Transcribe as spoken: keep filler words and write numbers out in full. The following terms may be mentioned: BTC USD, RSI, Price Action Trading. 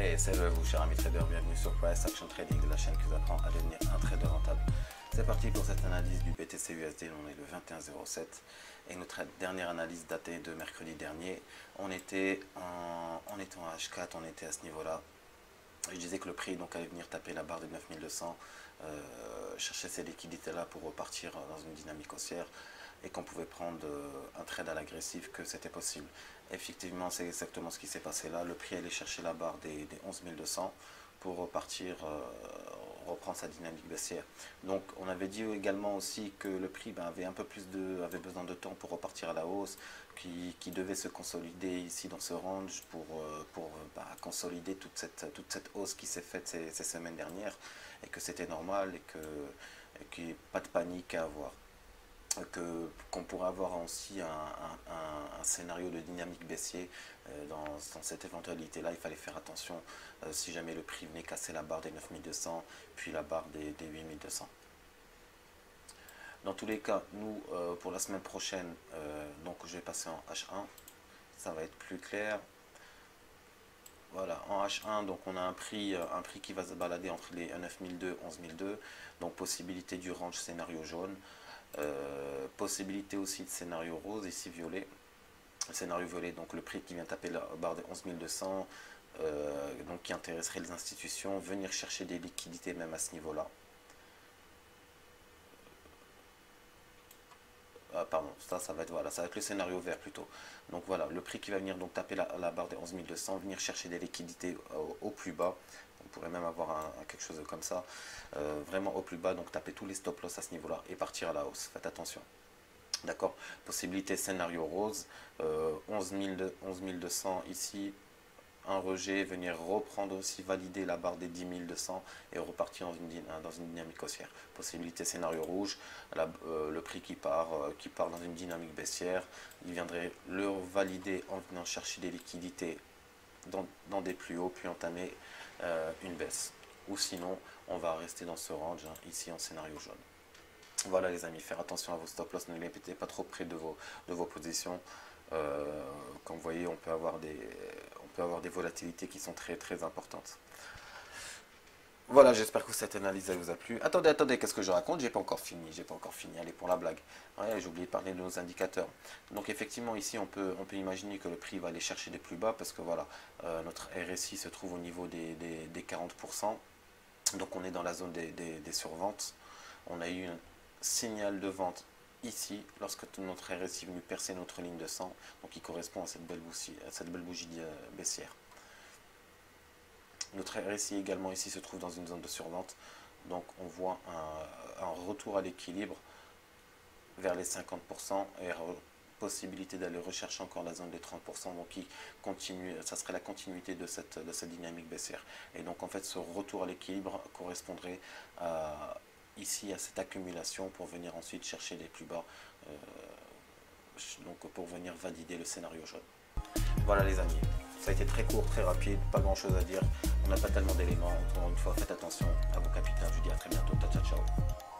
Et salut à vous chers amis traders, bienvenue sur Price Action Trading, la chaîne qui vous apprend à devenir un trader rentable. C'est parti pour cette analyse du B T C U S D, on est le vingt et un zéro sept et notre dernière analyse datée de mercredi dernier, on était en, on était en H quatre, on était à ce niveau-là. Je disais que le prix donc allait venir taper la barre de neuf mille deux cents, euh, chercher ces liquidités-là pour repartir dans une dynamique haussière et qu'on pouvait prendre euh, un trade à l'agressif, que c'était possible. Effectivement, c'est exactement ce qui s'est passé là. Le prix allait chercher la barre des, des onze mille deux cents pour repartir, euh, reprendre sa dynamique baissière. Donc, on avait dit également aussi que le prix ben, avait un peu plus de, avait besoin de temps pour repartir à la hausse, qui, qui devait se consolider ici dans ce range pour, euh, pour ben, consolider toute cette, toute cette hausse qui s'est faite ces, ces semaines dernières, et que c'était normal et que et qu'il n'y ait pas de panique à avoir. que qu'on pourrait avoir aussi un, un, un, un scénario de dynamique baissier euh, dans, dans cette éventualité là. Il fallait faire attention euh, si jamais le prix venait casser la barre des neuf mille deux cents puis la barre des, des huit mille deux cents. Dans tous les cas, nous euh, pour la semaine prochaine, euh, donc je vais passer en H un, ça va être plus clair. Voilà, en H un, donc on a un prix, un prix qui va se balader entre les neuf mille deux cents et onze mille deux cents, donc possibilité du range scénario jaune. Euh, possibilité aussi de scénario rose, ici violet, scénario violet, donc le prix qui vient taper la barre de onze mille deux cents, euh, donc qui intéresserait les institutions, venir chercher des liquidités même à ce niveau là. Ah, pardon, ça, ça va être, voilà, ça va être le scénario vert plutôt. Donc voilà, le prix qui va venir donc taper la, la barre des onze mille deux cents, venir chercher des liquidités au, au plus bas. On pourrait même avoir un, un, quelque chose comme ça, euh, vraiment au plus bas, donc taper tous les stop loss à ce niveau là et partir à la hausse, faites attention, d'accord. Possibilité scénario rose, euh, onze mille deux cents ici, un rejet, venir reprendre aussi, valider la barre des dix mille deux cents et repartir dans une, dans une dynamique haussière. Possibilité scénario rouge, la, euh, le prix qui part, euh, qui part dans une dynamique baissière, il viendrait le valider en venant chercher des liquidités dans, dans des plus hauts, puis entamer Euh, une baisse, ou sinon on va rester dans ce range hein, ici en scénario jaune. Voilà les amis, faire attention à vos stop loss, ne les mettez pas trop près de vos, de vos positions. Euh, comme vous voyez, on peut avoir des on peut avoir des volatilités qui sont très très importantes. Voilà, j'espère que cette analyse elle vous a plu. Attendez, attendez, qu'est-ce que je raconte? J'ai pas encore fini, j'ai pas encore fini. Allez, pour la blague. Ouais, j'ai oublié de parler de nos indicateurs. Donc effectivement, ici, on peut, on peut imaginer que le prix va aller chercher des plus bas parce que voilà, euh, notre R S I se trouve au niveau des, des, des quarante pour cent. Donc on est dans la zone des, des, des surventes. On a eu un signal de vente ici, lorsque notre R S I est venu percer notre ligne de cent, donc qui correspond à cette belle bougie, à cette belle bougie baissière. Notre R S I également ici se trouve dans une zone de survente, donc on voit un, un retour à l'équilibre vers les cinquante pour cent et possibilité d'aller rechercher encore la zone des trente pour cent, donc qui continue, ça serait la continuité de cette, de cette dynamique baissière. Et donc en fait ce retour à l'équilibre correspondrait à, ici à cette accumulation pour venir ensuite chercher les plus bas, euh, donc pour venir valider le scénario jaune. Voilà les amis, ça a été très court, très rapide, pas grand chose à dire, on n'a pas tellement d'éléments, encore une fois faites attention à vos capitales, je vous dis à très bientôt, ciao ciao.